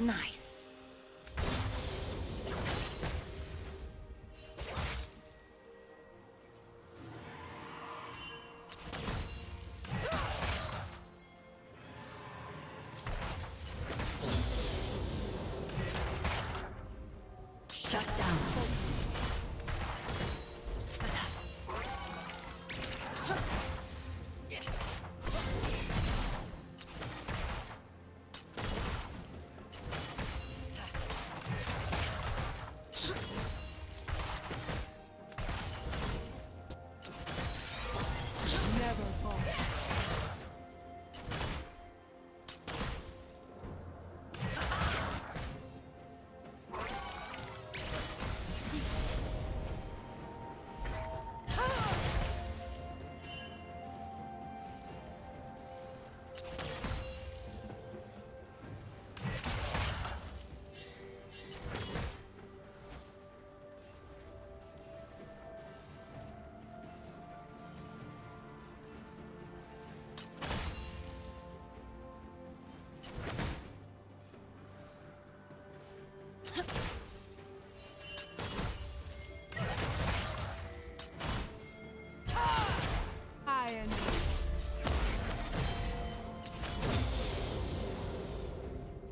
Nice.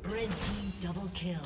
Red team double kill.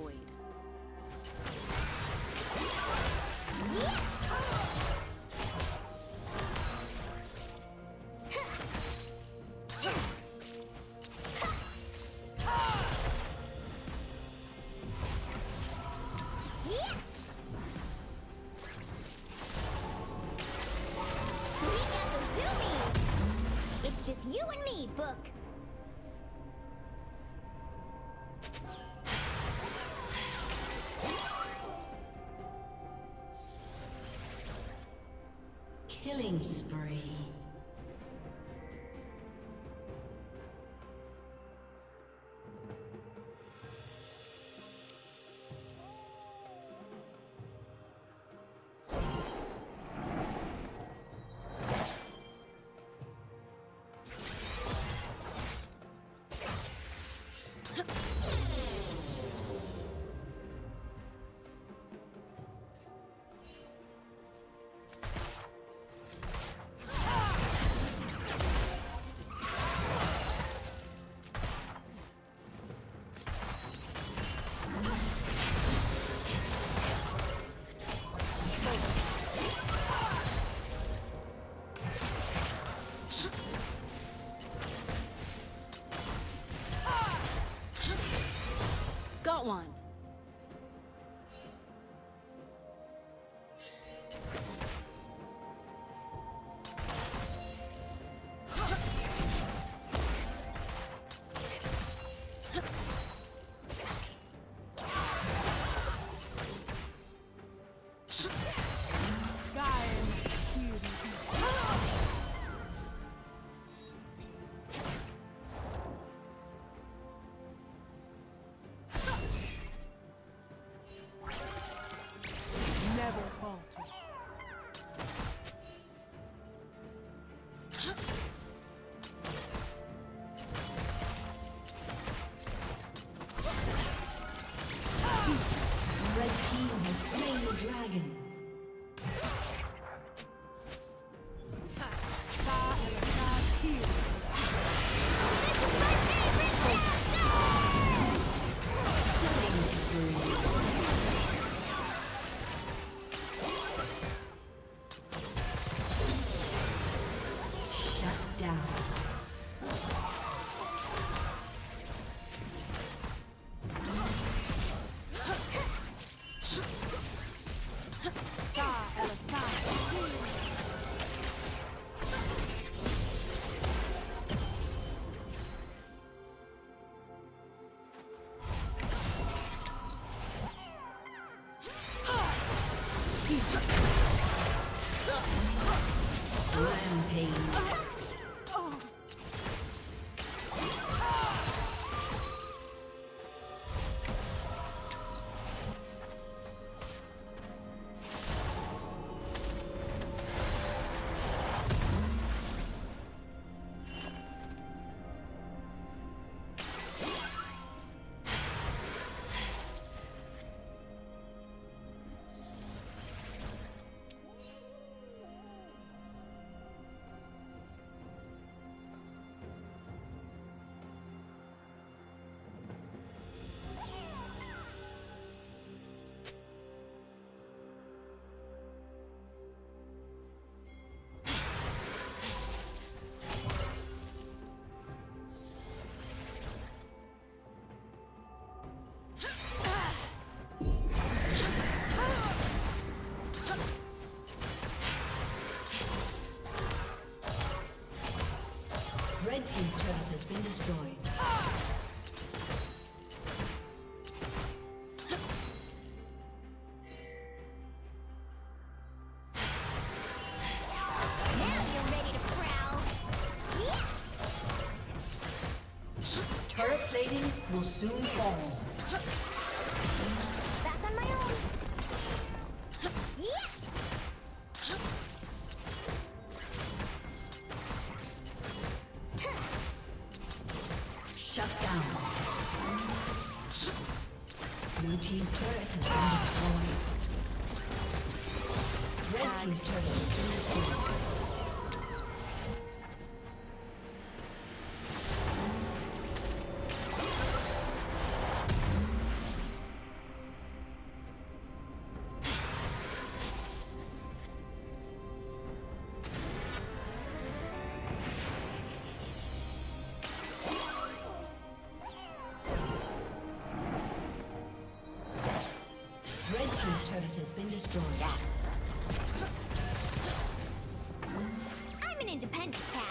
void. Just you and me, Book. Killing spree. One. His turret has been destroyed. Now you're ready to prowl. Yeah. Turret plating will soon fall. Back on my own. Yeah. Team's turret has been destroyed. Red team's turret has been destroyed. destroyed. Yes. I'm an independent cat.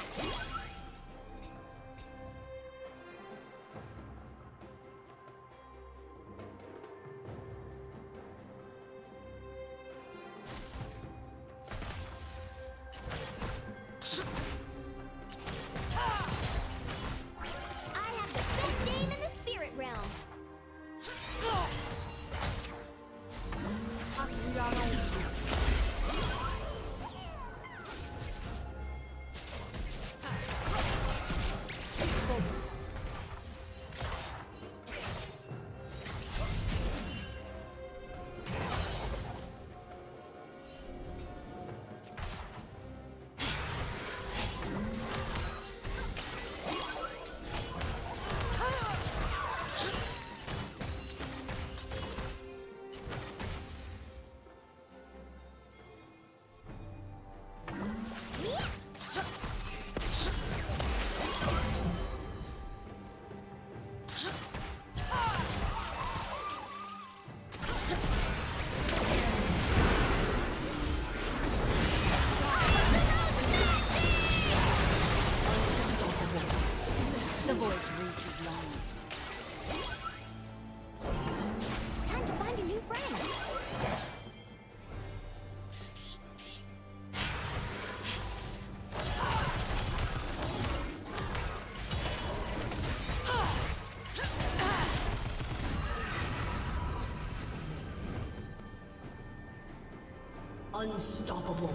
Unstoppable.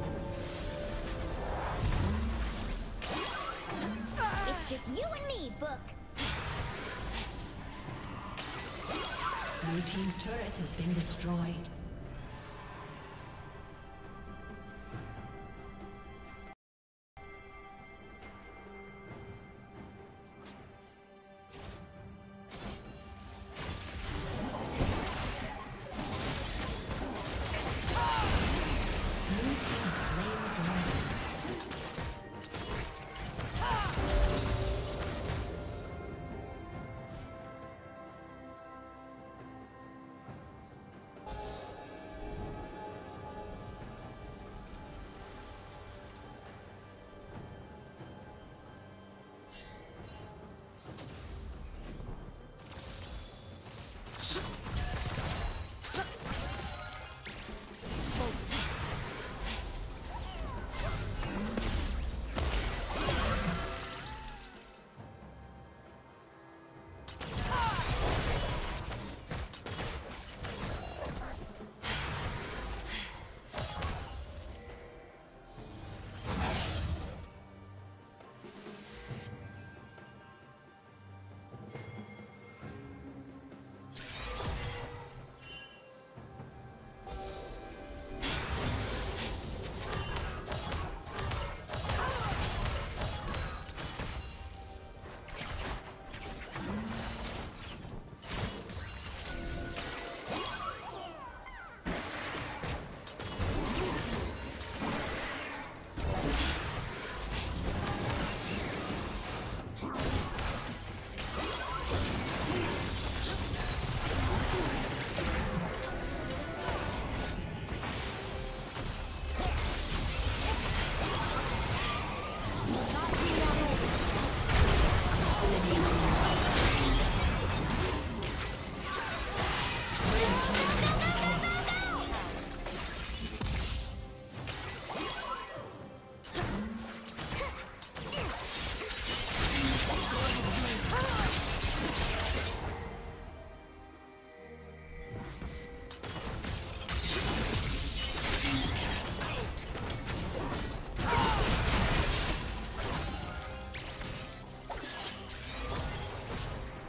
It's just you and me, Book. Blue team's turret has been destroyed.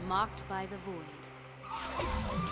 Mocked by the void.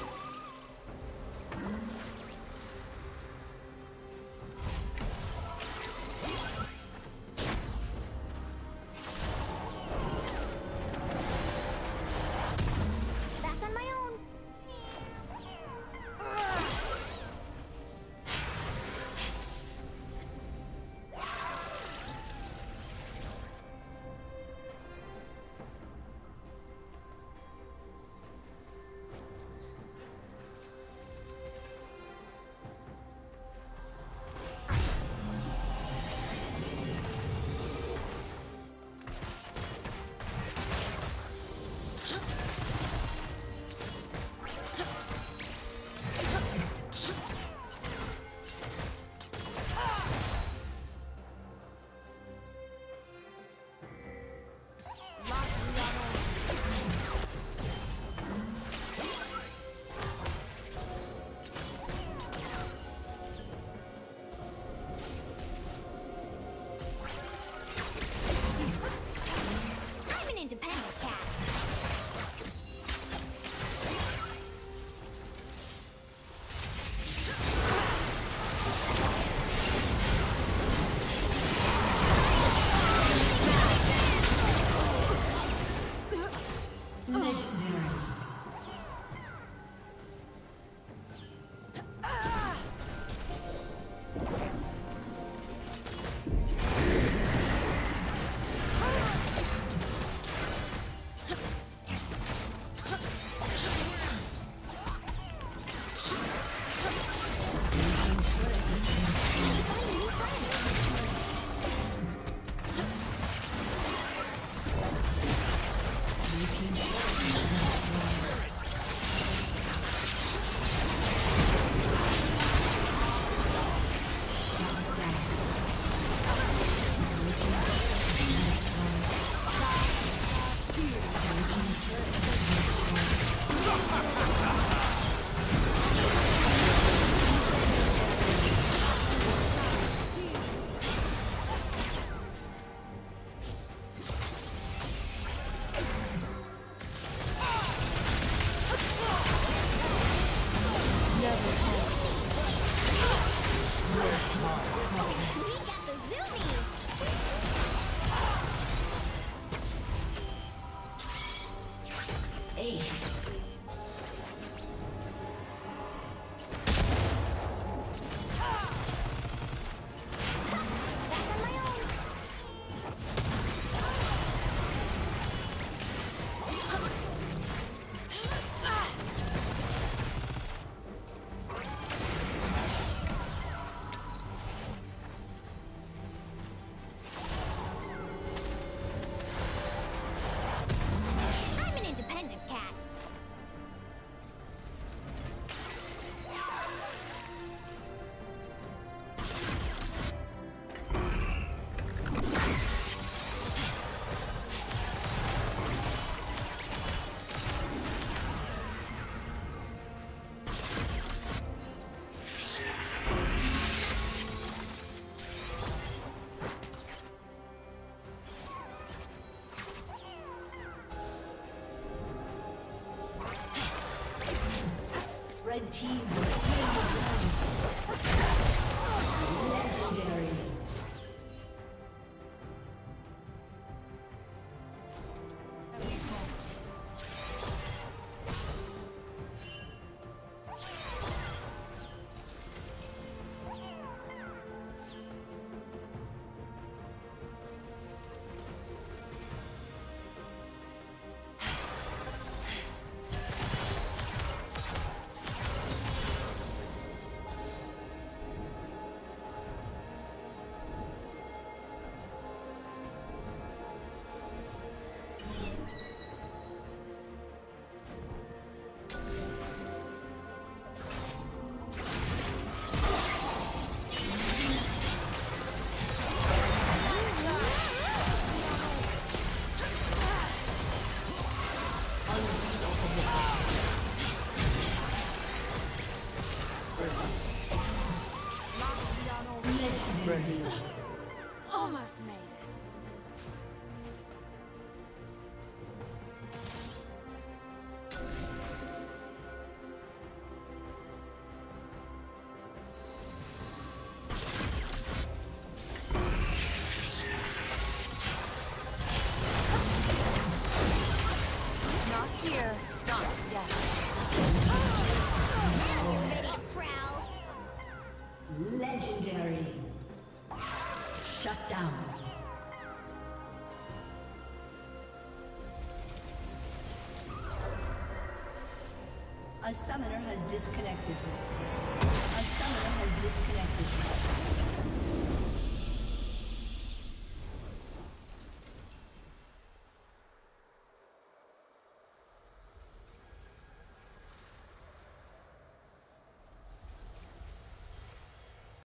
Red team was slain. Legendary. A summoner has disconnected.